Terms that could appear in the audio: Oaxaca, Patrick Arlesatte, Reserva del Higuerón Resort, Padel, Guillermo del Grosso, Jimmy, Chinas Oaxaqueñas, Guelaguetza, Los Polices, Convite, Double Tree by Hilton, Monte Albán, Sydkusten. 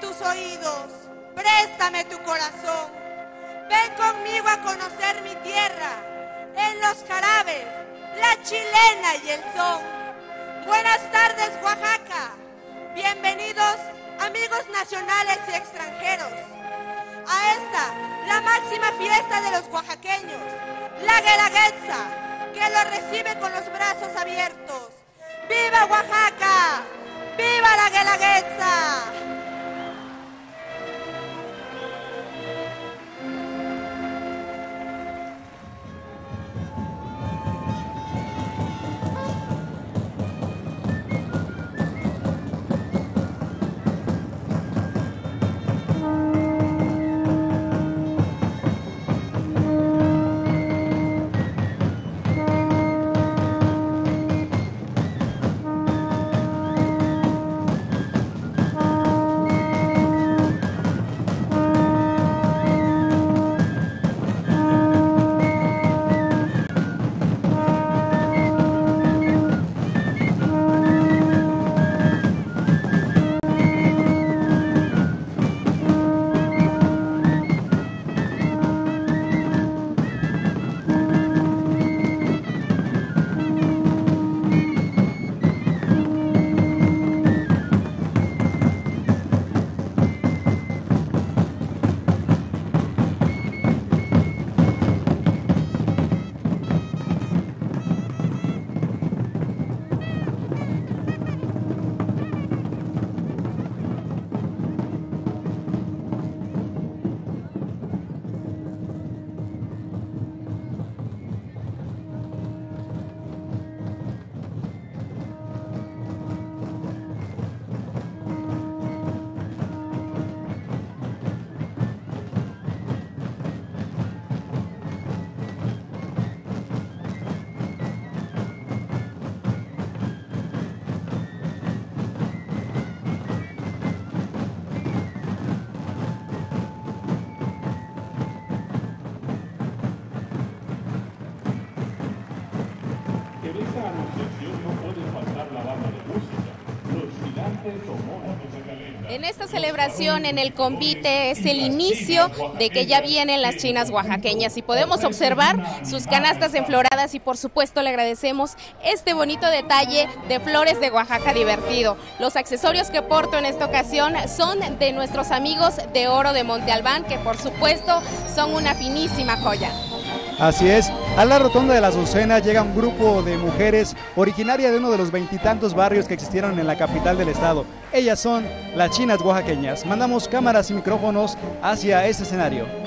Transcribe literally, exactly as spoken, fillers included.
tus oídos, préstame tu corazón. Ven conmigo a conocer mi tierra, en los jarabes, la chilena y el son. Buenas tardes, Oaxaca. Bienvenidos, amigos nacionales y extranjeros, a esta, la máxima fiesta de los oaxaqueños, la Guelaguetza, que lo recibe con los brazos abiertos. ¡Viva Oaxaca! ¡Viva la Guelaguetza! En esta celebración, en el convite, es el inicio de que ya vienen las chinas oaxaqueñas y podemos observar sus canastas enfloradas y por supuesto le agradecemos este bonito detalle de flores de Oaxaca divertido. Los accesorios que porto en esta ocasión son de nuestros amigos de oro de Monte Albán, que por supuesto son una finísima joya. Así es, a la rotonda de la Azucena llega un grupo de mujeres originaria de uno de los veintitantos barrios que existieron en la capital del estado. Ellas son las chinas oaxaqueñas. Mandamos cámaras y micrófonos hacia este escenario.